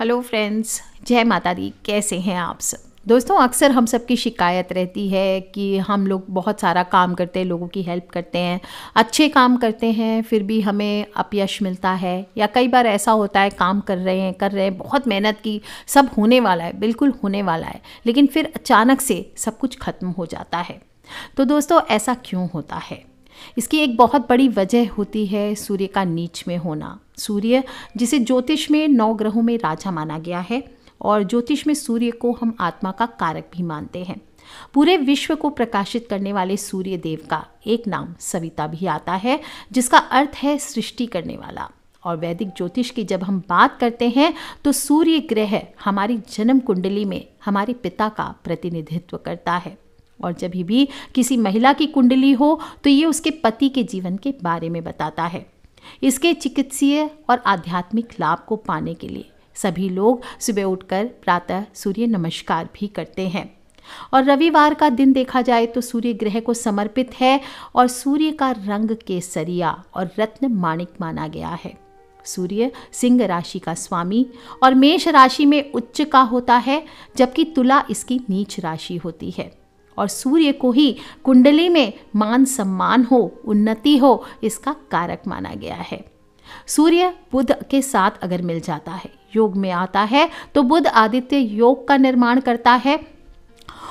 Hello friends, जय माता दी। कैसे हैं आप सब दोस्तों। अक्सर हम सब की शिकायत रहती है कि हम लोग बहुत सारा काम करते हैं, लोगों की हेल्प करते हैं, अच्छे काम करते हैं, फिर भी हमें अपयश मिलता है। या कई बार ऐसा होता है काम कर रहे हैं, बहुत मेहनत की, सब होने वाला है, बिल्कुल होने वाला है, लेकिन फिर अचानक से सब कुछ ख़त्म हो जाता है। तो दोस्तों ऐसा क्यों होता है? इसकी एक बहुत बड़ी वजह होती है सूर्य का नीच में होना। सूर्य जिसे ज्योतिष में 9 ग्रहों में राजा माना गया है, और ज्योतिष में सूर्य को हम आत्मा का कारक भी मानते हैं। पूरे विश्व को प्रकाशित करने वाले सूर्य देव का एक नाम सविता भी आता है, जिसका अर्थ है सृष्टि करने वाला। और वैदिक ज्योतिष की जब हम बात करते हैं तो सूर्य ग्रह हमारी जन्म कुंडली में हमारे पिता का प्रतिनिधित्व करता है, और जब भी किसी महिला की कुंडली हो तो ये उसके पति के जीवन के बारे में बताता है। इसके चिकित्सीय और आध्यात्मिक लाभ को पाने के लिए सभी लोग सुबह उठकर प्रातः सूर्य नमस्कार भी करते हैं। और रविवार का दिन देखा जाए तो सूर्य ग्रह को समर्पित है, और सूर्य का रंग केसरिया और रत्न माणिक माना गया है। सूर्य सिंह राशि का स्वामी और मेष राशि में उच्च का होता है, जबकि तुला इसकी नीच राशि होती है। और सूर्य को ही कुंडली में मान सम्मान हो, उन्नति हो, इसका कारक माना गया है। सूर्य बुध के साथ अगर मिल जाता है, योग में आता है, तो बुध आदित्य योग का निर्माण करता है।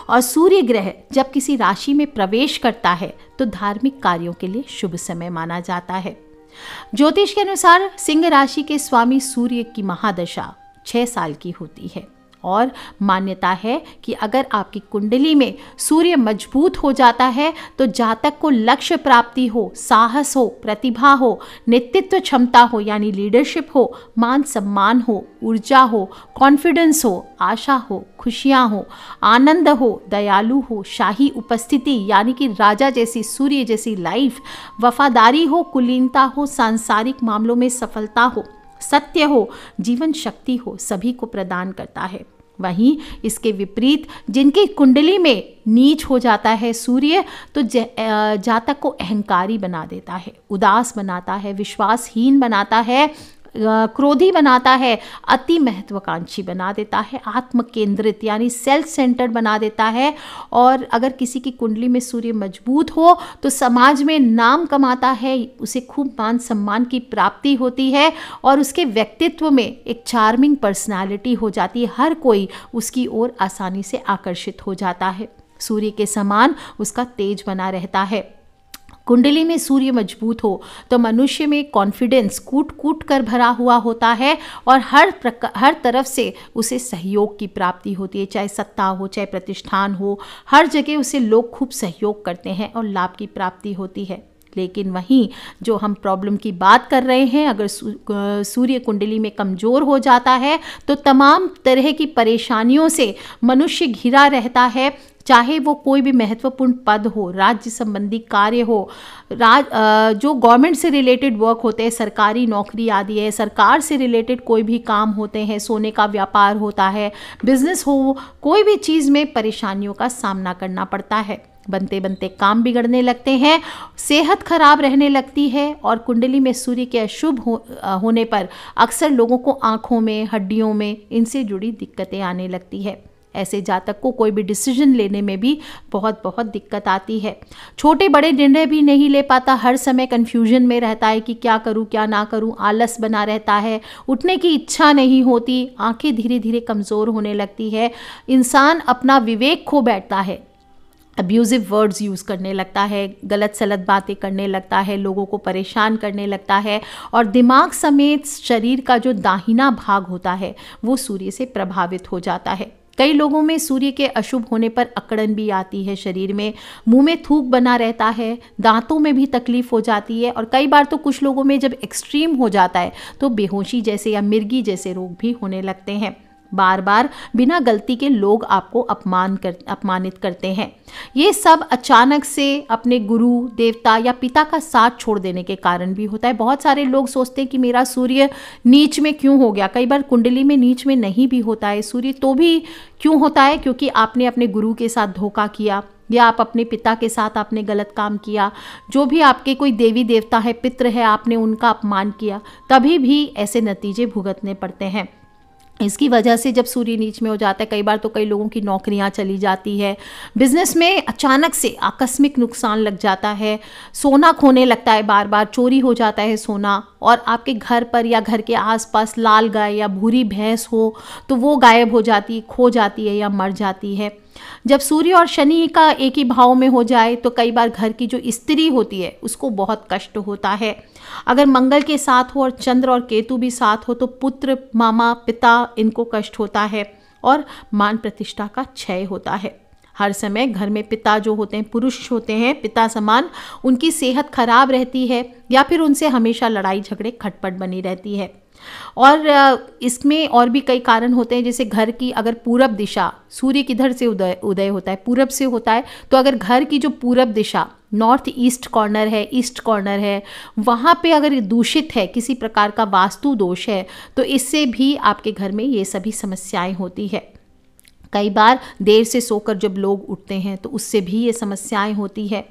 और सूर्य ग्रह जब किसी राशि में प्रवेश करता है तो धार्मिक कार्यों के लिए शुभ समय माना जाता है। ज्योतिष के अनुसार सिंह राशि के स्वामी सूर्य की महादशा 6 साल की होती है, और मान्यता है कि अगर आपकी कुंडली में सूर्य मजबूत हो जाता है तो जातक को लक्ष्य प्राप्ति हो, साहस हो, प्रतिभा हो, नेतृत्व क्षमता हो यानी लीडरशिप हो, मान सम्मान हो, ऊर्जा हो, कॉन्फिडेंस हो, आशा हो, खुशियाँ हो, आनंद हो, दयालु हो, शाही उपस्थिति यानी कि राजा जैसी, सूर्य जैसी लाइफ, वफादारी हो, कुलीनता हो, सांसारिक मामलों में सफलता हो, सत्य हो, जीवन शक्ति हो, सभी को प्रदान करता है। वहीं इसके विपरीत जिनकी कुंडली में नीच हो जाता है सूर्य, तो जातक को अहंकारी बना देता है, उदास बनाता है, विश्वासहीन बनाता है, क्रोधी बनाता है, अति महत्वाकांक्षी बना देता है, आत्मकेंद्रित यानी सेल्फ सेंटर्ड बना देता है। और अगर किसी की कुंडली में सूर्य मजबूत हो तो समाज में नाम कमाता है, उसे खूब मान सम्मान की प्राप्ति होती है, और उसके व्यक्तित्व में एक चार्मिंग पर्सनालिटी हो जाती है। हर कोई उसकी ओर आसानी से आकर्षित हो जाता है। सूर्य के समान उसका तेज बना रहता है। कुंडली में सूर्य मजबूत हो तो मनुष्य में कॉन्फिडेंस कूट कर भरा हुआ होता है, और हर तरफ से उसे सहयोग की प्राप्ति होती है, चाहे सत्ता हो, चाहे प्रतिष्ठान हो, हर जगह उसे लोग खूब सहयोग करते हैं और लाभ की प्राप्ति होती है। लेकिन वहीं जो हम प्रॉब्लम की बात कर रहे हैं, अगर सूर्य कुंडली में कमज़ोर हो जाता है तो तमाम तरह की परेशानियों से मनुष्य घिरा रहता है, चाहे वो कोई भी महत्वपूर्ण पद हो, राज्य संबंधी कार्य हो, जो गवर्नमेंट से रिलेटेड वर्क होते हैं, सरकारी नौकरी आदि है, सरकार से रिलेटेड कोई भी काम होते हैं, सोने का व्यापार होता है, बिजनेस हो, कोई भी चीज़ में परेशानियों का सामना करना पड़ता है। बनते बनते काम बिगड़ने लगते हैं, सेहत खराब रहने लगती है, और कुंडली में सूर्य के अशुभ होने पर अक्सर लोगों को आँखों में, हड्डियों में, इनसे जुड़ी दिक्कतें आने लगती है। ऐसे जातक को कोई भी डिसीजन लेने में भी बहुत दिक्कत आती है। छोटे बड़े निर्णय भी नहीं ले पाता, हर समय कंफ्यूजन में रहता है कि क्या करूं क्या ना करूं, आलस बना रहता है, उठने की इच्छा नहीं होती, आंखें धीरे धीरे कमज़ोर होने लगती है, इंसान अपना विवेक खो बैठता है, अब्यूज़िव वर्ड्स यूज़ करने लगता है, गलत सलत बातें करने लगता है, लोगों को परेशान करने लगता है, और दिमाग समेत शरीर का जो दाहिना भाग होता है वो सूर्य से प्रभावित हो जाता है। कई लोगों में सूर्य के अशुभ होने पर अकड़न भी आती है, शरीर में, मुंह में थूक बना रहता है, दांतों में भी तकलीफ हो जाती है, और कई बार तो कुछ लोगों में जब एक्सट्रीम हो जाता है तो बेहोशी जैसे या मिर्गी जैसे रोग भी होने लगते हैं। बार बार बिना गलती के लोग आपको अपमानित करते हैं। ये सब अचानक से अपने गुरु, देवता या पिता का साथ छोड़ देने के कारण भी होता है। बहुत सारे लोग सोचते हैं कि मेरा सूर्य नीच में क्यों हो गया। कई बार कुंडली में नीच में नहीं भी होता है सूर्य, तो भी क्यों होता है? क्योंकि आपने अपने गुरु के साथ धोखा किया, या आप अपने पिता के साथ आपने गलत काम किया, जो भी आपके कोई देवी देवता है, पितृ है, आपने उनका अपमान किया, तभी भी ऐसे नतीजे भुगतने पड़ते हैं। इसकी वजह से जब सूर्य नीच में हो जाता है, कई बार तो कई लोगों की नौकरियां चली जाती है, बिजनेस में अचानक से आकस्मिक नुकसान लग जाता है, सोना खोने लगता है, बार बार चोरी हो जाता है सोना, और आपके घर पर या घर के आसपास लाल गाय या भूरी भैंस हो तो वो गायब हो जाती, खो जाती है या मर जाती है। जब सूर्य और शनि का एक ही भाव में हो जाए तो कई बार घर की जो स्त्री होती है उसको बहुत कष्ट होता है। अगर मंगल के साथ हो और चंद्र और केतु भी साथ हो तो पुत्र, मामा, पिता, इनको कष्ट होता है और मान प्रतिष्ठा का क्षय होता है। हर समय घर में पिता जो होते हैं, पुरुष होते हैं, पिता समान, उनकी सेहत खराब रहती है या फिर उनसे हमेशा लड़ाई झगड़े, खटपट बनी रहती है। और इसमें और भी कई कारण होते हैं, जैसे घर की अगर पूरब दिशा, सूर्य किधर से उदय होता है, पूरब से होता है, तो अगर घर की जो पूरब दिशा नॉर्थ ईस्ट कॉर्नर है, ईस्ट कॉर्नर है, वहाँ पे अगर दूषित है, किसी प्रकार का वास्तु दोष है, तो इससे भी आपके घर में ये सभी समस्याएं होती है। कई बार देर से सोकर जब लोग उठते हैं तो उससे भी ये समस्याएं होती है।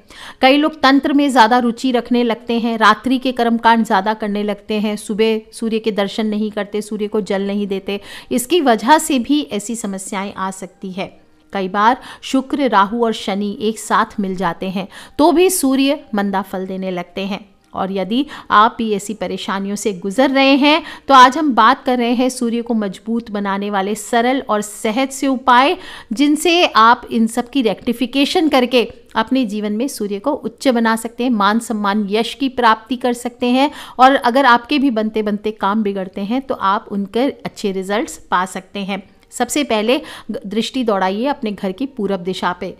कई लोग तंत्र में ज़्यादा रुचि रखने लगते हैं, रात्रि के कर्मकांड ज़्यादा करने लगते हैं, सुबह सूर्य के दर्शन नहीं करते, सूर्य को जल नहीं देते, इसकी वजह से भी ऐसी समस्याएं आ सकती है। कई बार शुक्र, राहु और शनि एक साथ मिल जाते हैं तो भी सूर्य मंदा फल देने लगते हैं। और यदि आप भी ऐसी परेशानियों से गुजर रहे हैं तो आज हम बात कर रहे हैं सूर्य को मजबूत बनाने वाले सरल और सहज से उपाय, जिनसे आप इन सब की रेक्टिफिकेशन करके अपने जीवन में सूर्य को उच्च बना सकते हैं, मान सम्मान, यश की प्राप्ति कर सकते हैं, और अगर आपके भी बनते बनते काम बिगड़ते हैं तो आप उनके अच्छे रिजल्ट्स पा सकते हैं। सबसे पहले दृष्टि दौड़ाइए अपने घर की पूरब दिशा पे।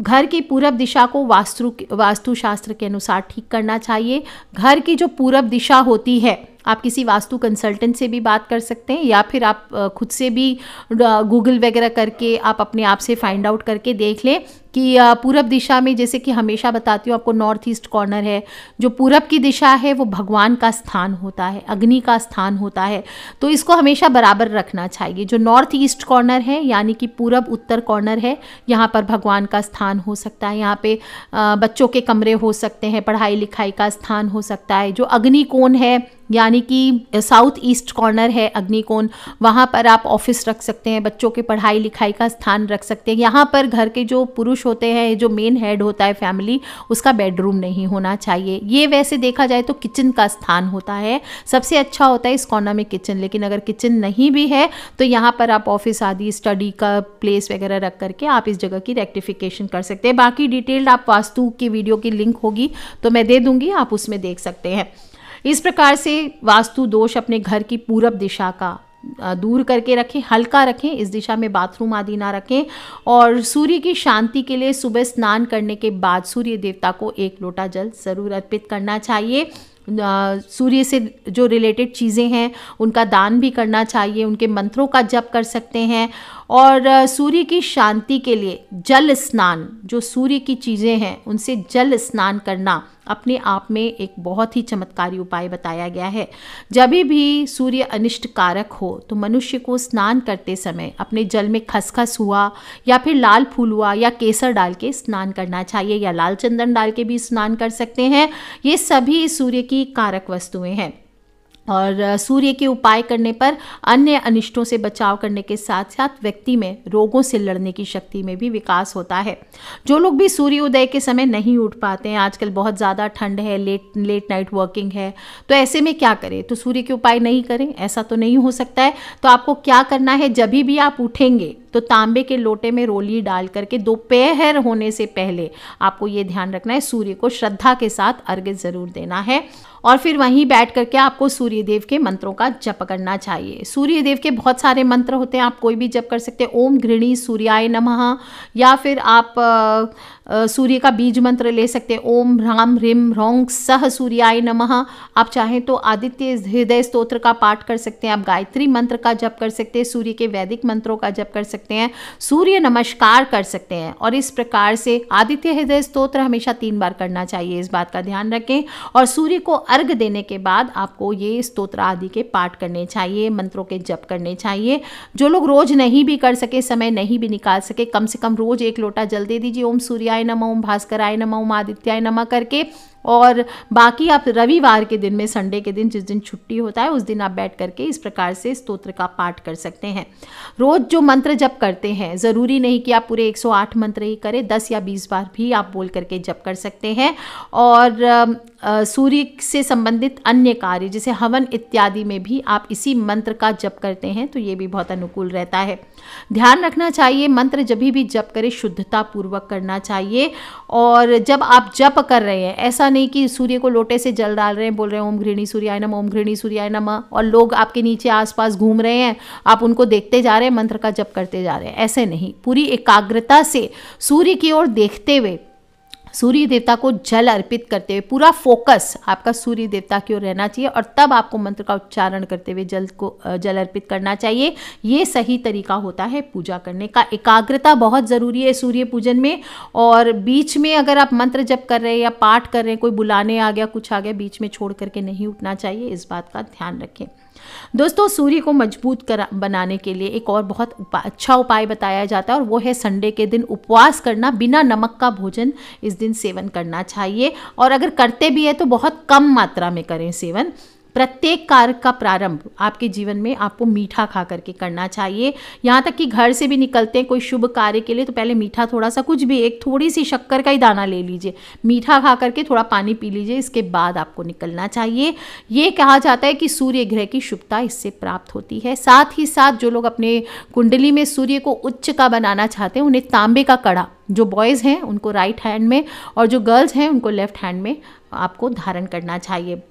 घर की पूरब दिशा को वास्तुशास्त्र के अनुसार ठीक करना चाहिए। घर की जो पूरब दिशा होती है, आप किसी वास्तु कंसल्टेंट से भी बात कर सकते हैं या फिर आप खुद से भी गूगल वगैरह करके आप अपने आप से फाइंड आउट करके देख लें कि पूरब दिशा में, जैसे कि हमेशा बताती हूँ आपको, नॉर्थ ईस्ट कॉर्नर है, जो पूरब की दिशा है वो भगवान का स्थान होता है, अग्नि का स्थान होता है, तो इसको हमेशा बराबर रखना चाहिए। जो नॉर्थ ईस्ट कॉर्नर है यानी कि पूरब उत्तर कॉर्नर है, यहाँ पर भगवान का स्थान हो सकता है, यहाँ पे बच्चों के कमरे हो सकते हैं, पढ़ाई लिखाई का स्थान हो सकता है। जो अग्निकोण है यानी कि साउथ ईस्ट कॉर्नर है अग्निकोण, वहाँ पर आप ऑफिस रख सकते हैं, बच्चों के पढ़ाई लिखाई का स्थान रख सकते हैं। यहाँ पर घर के जो पुरुष होते हैं, जो मेन हेड होता है फैमिली, उसका बेडरूम नहीं होना चाहिए। ये वैसे देखा जाए तो किचन का स्थान होता है, सबसे अच्छा होता है इस कॉर्नर में किचन, लेकिन अगर किचन नहीं भी है तो यहाँ पर आप ऑफिस आदि, स्टडी का प्लेस वगैरह रख करके आप इस जगह की रेक्टिफिकेशन कर सकते हैं। बाकी डिटेल्ड आप वास्तु की वीडियो की लिंक होगी तो मैं दे दूँगी, आप उसमें देख सकते हैं। इस प्रकार से वास्तु दोष अपने घर की पूरब दिशा का दूर करके रखें, हल्का रखें, इस दिशा में बाथरूम आदि ना रखें। और सूर्य की शांति के लिए सुबह स्नान करने के बाद सूर्य देवता को एक लोटा जल ज़रूर अर्पित करना चाहिए। सूर्य से जो रिलेटेड चीज़ें हैं उनका दान भी करना चाहिए, उनके मंत्रों का जप कर सकते हैं। और सूर्य की शांति के लिए जल स्नान, जो सूर्य की चीज़ें हैं उनसे जल स्नान करना अपने आप में एक बहुत ही चमत्कारी उपाय बताया गया है। जब भी सूर्य अनिष्ट कारक हो तो मनुष्य को स्नान करते समय अपने जल में खसखस हुआ या फिर लाल फूल हुआ या केसर डाल के स्नान करना चाहिए, या लाल चंदन डाल के भी स्नान कर सकते हैं। ये सभी सूर्य की कारक वस्तुएं हैं। और सूर्य के उपाय करने पर अन्य अनिष्टों से बचाव करने के साथ साथ व्यक्ति में रोगों से लड़ने की शक्ति में भी विकास होता है। जो लोग भी सूर्योदय के समय नहीं उठ पाते हैं, आजकल बहुत ज़्यादा ठंड है, लेट नाइट वर्किंग है, तो ऐसे में क्या करें? तो सूर्य के उपाय नहीं करें, ऐसा तो नहीं हो सकता है। तो आपको क्या करना है, जब भी आप उठेंगे तो तांबे के लोटे में रोली डाल करके दोपहर होने से पहले आपको ये ध्यान रखना है, सूर्य को श्रद्धा के साथ अर्घ्य ज़रूर देना है। और फिर वहीं बैठ करके आपको सूर्यदेव के मंत्रों का जप करना चाहिए। सूर्यदेव के बहुत सारे मंत्र होते हैं, आप कोई भी जप कर सकते हैं। ओम घृणी सूर्याय नमः, या फिर आप सूर्य का बीज मंत्र ले सकते हैं, ओम ह्राम ह्रीम ह्रौं सह सूर्याय नमः। आप चाहें तो आदित्य हृदय स्तोत्र का पाठ कर सकते हैं, आप गायत्री मंत्र का जप कर सकते हैं, सूर्य के वैदिक मंत्रों का जप कर सकते हैं, सूर्य नमस्कार कर सकते हैं। और इस प्रकार से आदित्य हृदय स्तोत्र हमेशा 3 बार करना चाहिए, इस बात का ध्यान रखें। और सूर्य को अर्घ देने के बाद आपको ये स्तोत्र आदि के पाठ करने चाहिए, मंत्रों के जप करने चाहिए। जो लोग रोज नहीं भी कर सके, समय नहीं भी निकाल सके, कम से कम रोज एक लोटा जल दे दीजिए, ओम सूर्याय नमः, ओम भास्कराय नमः, ओम आदित्याय नमः करके। और बाकी आप रविवार के दिन में, संडे के दिन, जिस दिन छुट्टी होता है उस दिन आप बैठ करके इस प्रकार से स्तोत्र का पाठ कर सकते हैं। रोज़ जो मंत्र जप करते हैं, ज़रूरी नहीं कि आप पूरे 108 मंत्र ही करें, 10 या 20 बार भी आप बोल करके जप कर सकते हैं। और सूर्य से संबंधित अन्य कार्य जैसे हवन इत्यादि में भी आप इसी मंत्र का जप करते हैं तो ये भी बहुत अनुकूल रहता है। ध्यान रखना चाहिए, मंत्र जब भी जप करें शुद्धतापूर्वक करना चाहिए। और जब आप जप कर रहे हैं, ऐसा नहीं कि सूर्य को लोटे से जल डाल रहे हैं, बोल रहे हैं ओम घृणी सूर्याय नमः, ओम घृणी सूर्याय नमः, और लोग आपके नीचे आसपास घूम रहे हैं, आप उनको देखते जा रहे हैं, मंत्र का जप करते जा रहे हैं, ऐसे नहीं। पूरी एकाग्रता से सूर्य की ओर देखते हुए, सूर्य देवता को जल अर्पित करते हुए पूरा फोकस आपका सूर्य देवता की ओर रहना चाहिए और तब आपको मंत्र का उच्चारण करते हुए जल अर्पित करना चाहिए। ये सही तरीका होता है पूजा करने का। एकाग्रता बहुत ज़रूरी है सूर्य पूजन में। और बीच में अगर आप मंत्र जप कर रहे हैं या पाठ कर रहे हैं, कोई बुलाने आ गया, कुछ आ गया, बीच में छोड़ करके नहीं उठना चाहिए, इस बात का ध्यान रखें। दोस्तों, सूर्य को मजबूत बनाने के लिए एक और बहुत अच्छा उपाय बताया जाता है और वो है संडे के दिन उपवास करना, बिना नमक का भोजन इस दिन सेवन करना चाहिए। और अगर करते भी है तो बहुत कम मात्रा में करें सेवन। प्रत्येक कार्य का प्रारंभ आपके जीवन में आपको मीठा खा करके करना चाहिए। यहाँ तक कि घर से भी निकलते हैं कोई शुभ कार्य के लिए तो पहले मीठा थोड़ा सा, कुछ भी, एक थोड़ी सी शक्कर का ही दाना ले लीजिए, मीठा खा करके थोड़ा पानी पी लीजिए, इसके बाद आपको निकलना चाहिए। ये कहा जाता है कि सूर्य ग्रह की शुभता इससे प्राप्त होती है। साथ ही साथ जो लोग अपने कुंडली में सूर्य को उच्च का बनाना चाहते हैं उन्हें तांबे का कड़ा, जो बॉयज़ हैं उनको राइट हैंड में और जो गर्ल्स हैं उनको लेफ्ट हैंड में आपको धारण करना चाहिए।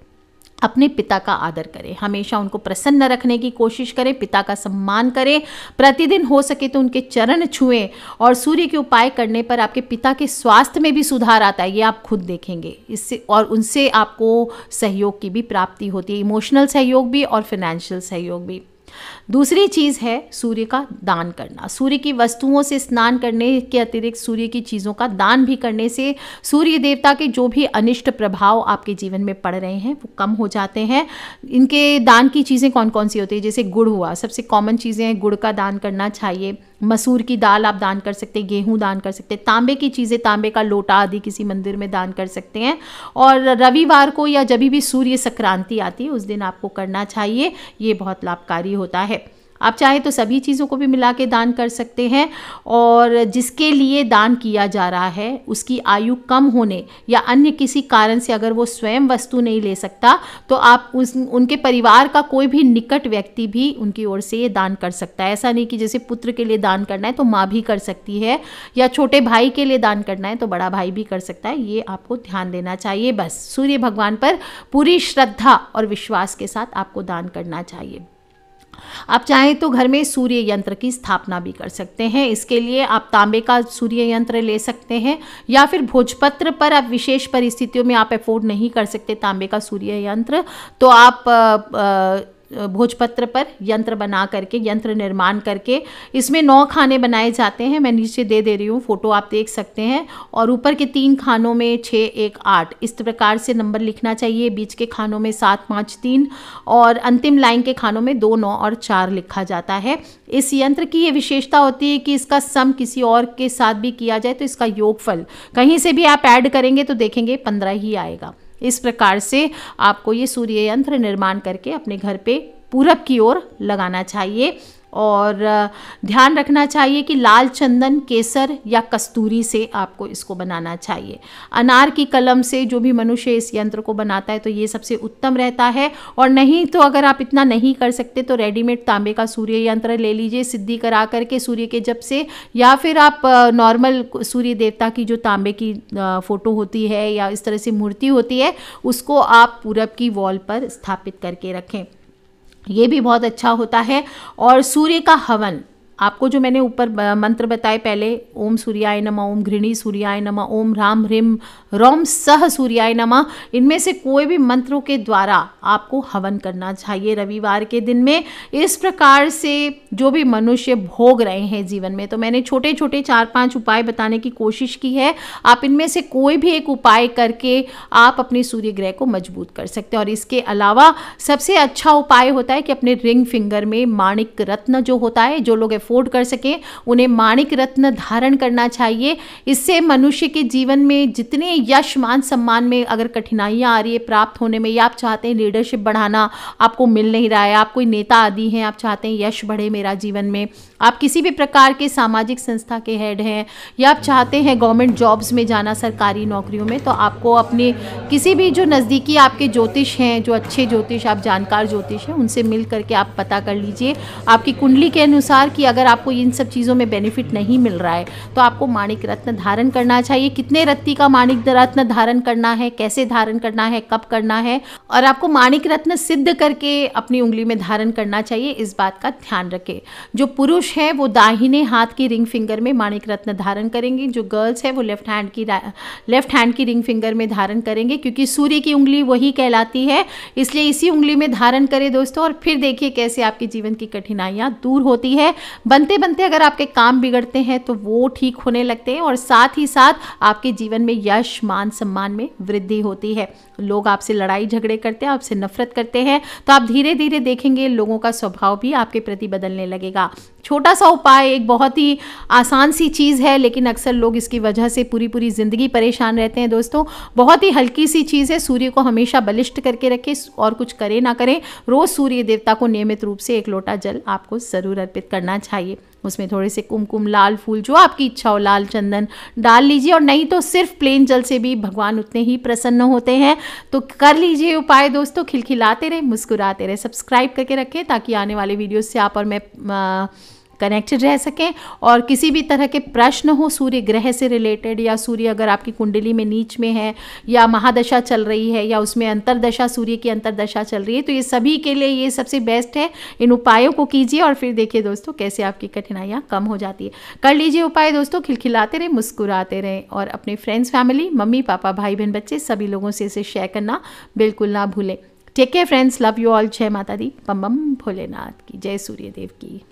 अपने पिता का आदर करें, हमेशा उनको प्रसन्न रखने की कोशिश करें, पिता का सम्मान करें, प्रतिदिन हो सके तो उनके चरण छुएं। और सूर्य के उपाय करने पर आपके पिता के स्वास्थ्य में भी सुधार आता है, ये आप खुद देखेंगे इससे, और उनसे आपको सहयोग की भी प्राप्ति होती है, इमोशनल सहयोग भी और फाइनेंशियल सहयोग भी। दूसरी चीज़ है सूर्य का दान करना। सूर्य की वस्तुओं से स्नान करने के अतिरिक्त सूर्य की चीज़ों का दान भी करने से सूर्य देवता के जो भी अनिष्ट प्रभाव आपके जीवन में पड़ रहे हैं वो कम हो जाते हैं। इनके दान की चीज़ें कौन कौन सी होती है, जैसे गुड़ हुआ, सबसे कॉमन चीज़ें हैं, गुड़ का दान करना चाहिए। मसूर की दाल आप दान कर सकते हैं, गेहूँ दान कर सकते हैं, तांबे की चीज़ें, तांबे का लोटा आदि किसी मंदिर में दान कर सकते हैं। और रविवार को या जब भी सूर्य संक्रांति आती है उस दिन आपको करना चाहिए, ये बहुत लाभकारी होता है। आप चाहे तो सभी चीज़ों को भी मिला के दान कर सकते हैं। और जिसके लिए दान किया जा रहा है उसकी आयु कम होने या अन्य किसी कारण से अगर वो स्वयं वस्तु नहीं ले सकता तो आप उनके परिवार का कोई भी निकट व्यक्ति भी उनकी ओर से ये दान कर सकता है। ऐसा नहीं कि जैसे पुत्र के लिए दान करना है तो माँ भी कर सकती है, या छोटे भाई के लिए दान करना है तो बड़ा भाई भी कर सकता है, ये आपको ध्यान देना चाहिए। बस सूर्य भगवान पर पूरी श्रद्धा और विश्वास के साथ आपको दान करना चाहिए। आप चाहें तो घर में सूर्य यंत्र की स्थापना भी कर सकते हैं। इसके लिए आप तांबे का सूर्य यंत्र ले सकते हैं, या फिर भोजपत्र पर आप विशेष परिस्थितियों में आप अफोर्ड नहीं कर सकते तांबे का सूर्य यंत्र तो आप भोजपत्र पर यंत्र बना करके, यंत्र निर्माण करके, इसमें 9 खाने बनाए जाते हैं। मैं नीचे दे रही हूँ, फोटो आप देख सकते हैं। और ऊपर के 3 खानों में 6, 1, 8 इस प्रकार से नंबर लिखना चाहिए। बीच के खानों में 7, 5, 3 और अंतिम लाइन के खानों में 2, 9 और 4 लिखा जाता है। इस यंत्र की ये विशेषता होती है कि इसका सम किसी और के साथ भी किया जाए तो इसका योगफल कहीं से भी आप ऐड करेंगे तो देखेंगे 15 ही आएगा। इस प्रकार से आपको ये सूर्य यंत्र निर्माण करके अपने घर पे पूरब की ओर लगाना चाहिए। और ध्यान रखना चाहिए कि लाल चंदन, केसर या कस्तूरी से आपको इसको बनाना चाहिए। अनार की कलम से जो भी मनुष्य इस यंत्र को बनाता है तो ये सबसे उत्तम रहता है। और नहीं तो अगर आप इतना नहीं कर सकते तो रेडीमेड तांबे का सूर्य यंत्र ले लीजिए सिद्धि करा करके सूर्य के जप से, या फिर आप नॉर्मल सूर्य देवता की जो तांबे की फ़ोटो होती है या इस तरह से मूर्ति होती है उसको आप पूरब की वॉल पर स्थापित करके रखें, ये भी बहुत अच्छा होता है। और सूर्य का हवन, आपको जो मैंने ऊपर मंत्र बताए पहले, ओम सूर्याय नमः, ओम घृणी सूर्याय नमः, ओम राम ह्रीम रौम सह सूर्याय नमः, इनमें से कोई भी मंत्रों के द्वारा आपको हवन करना चाहिए रविवार के दिन में। इस प्रकार से जो भी मनुष्य भोग रहे हैं जीवन में, तो मैंने छोटे छोटे 4-5 उपाय बताने की कोशिश की है। आप इनमें से कोई भी एक उपाय करके आप अपने सूर्य ग्रह को मजबूत कर सकते हैं। और इसके अलावा सबसे अच्छा उपाय होता है कि अपने रिंग फिंगर में माणिक रत्न जो होता है, जो लोग अफोर्ड कर सकें, उन्हें माणिक रत्न धारण करना चाहिए। इससे मनुष्य के जीवन में जितने यश मान सम्मान में अगर कठिनाइयाँ आ रही है प्राप्त होने में, या आप चाहते हैं लीडरशिप बढ़ाना, आपको मिल नहीं रहा है, आप कोई नेता आदि हैं, आप चाहते हैं यश बढ़े मेरा जीवन में, आप किसी भी प्रकार के सामाजिक संस्था के हेड हैं, या आप चाहते हैं गवर्नमेंट जॉब्स में जाना, सरकारी नौकरियों में, तो आपको अपने किसी भी जो नज़दीकी आपके ज्योतिष हैं, जो अच्छे ज्योतिष आप जानकार ज्योतिष हैं, उनसे मिल करके आप पता कर लीजिए आपकी कुंडली के अनुसार कि अगर आपको इन सब चीज़ों में बेनिफिट नहीं मिल रहा है तो आपको माणिक रत्न धारण करना चाहिए। कितने रत्ती का माणिक रत्न धारण करना है, कैसे धारण करना है, कब करना है, और आपको माणिक रत्न सिद्ध करके अपनी उंगली में धारण करना चाहिए, इस बात का ध्यान रखें। जो पुरुष है वो दाहिने हाथ की रिंग फिंगर में माणिक रत्न धारण करेंगे, जो गर्ल्स है वो लेफ्ट हैंड की रिंग फिंगर में धारण करेंगे, क्योंकि सूर्य की उंगली वही कहलाती है, इसलिए इसी उंगली में धारण करें दोस्तों, और फिर देखिए कैसे आपके जीवन की कठिनाइयाँ दूर होती है। बनते बनते अगर आपके काम बिगड़ते हैं तो वो ठीक होने लगते हैं, और साथ ही साथ आपके जीवन में यश मान सम्मान में वृद्धि होती है। लोग आपसे लड़ाई झगड़े करते हैं, आपसे नफरत करते हैं, तो आप धीरे धीरे देखेंगे लोगों का स्वभाव भी आपके प्रति बदलने लगेगा। छोटा सा उपाय, एक बहुत ही आसान सी चीज़ है, लेकिन अक्सर लोग इसकी वजह से पूरी ज़िंदगी परेशान रहते हैं दोस्तों। बहुत ही हल्की सी चीज़ है, सूर्य को हमेशा बलिष्ठ करके रखें और कुछ करें ना करें, रोज़ सूर्य देवता को नियमित रूप से एक लोटा जल आपको ज़रूर अर्पित करना चाहिए। उसमें थोड़े से कुमकुम, लाल फूल, जो आपकी इच्छा हो, लाल चंदन डाल लीजिए, और नहीं तो सिर्फ प्लेन जल से भी भगवान उतने ही प्रसन्न होते हैं। तो कर लीजिए उपाय दोस्तों, खिलखिलाते रहे, मुस्कुराते रहे। सब्सक्राइब करके रखें ताकि आने वाले वीडियोज़ से आप और मैं कनेक्टेड रह सकें, और किसी भी तरह के प्रश्न हो सूर्य ग्रह से रिलेटेड, या सूर्य अगर आपकी कुंडली में नीच में है, या महादशा चल रही है, या उसमें अंतरदशा, सूर्य की अंतरदशा चल रही है, तो ये सभी के लिए ये सबसे बेस्ट है। इन उपायों को कीजिए और फिर देखिए दोस्तों कैसे आपकी कठिनाइयाँ कम हो जाती है। कर लीजिए उपाय दोस्तों, खिलखिलाते रहें, मुस्कुराते रहें, और अपने फ्रेंड्स, फैमिली, मम्मी पापा, भाई बहन, बच्चे, सभी लोगों से इसे शेयर करना बिल्कुल ना भूलें। Take care friends, love you all, जय माता दी, बम बम भोलेनाथ की, जय सूर्यदेव की।